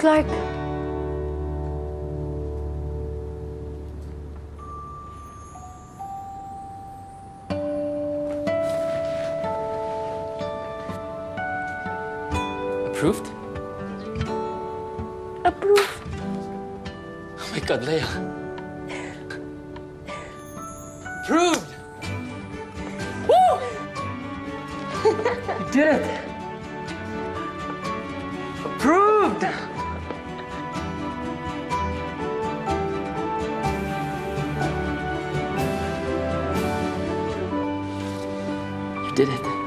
Clark. Approved? Approved. Oh my God, Leia. Approved! Woo! You did it! Approved! You did it.